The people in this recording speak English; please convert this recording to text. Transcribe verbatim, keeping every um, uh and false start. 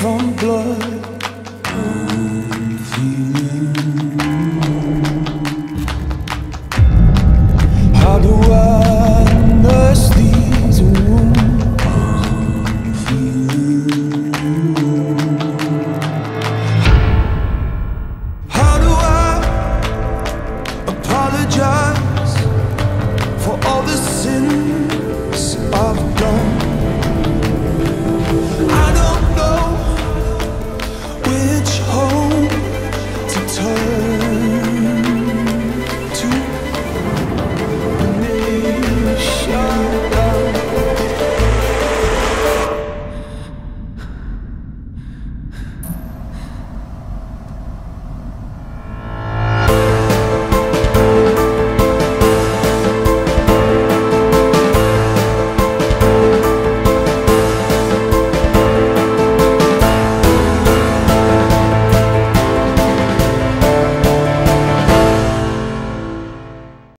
from blood.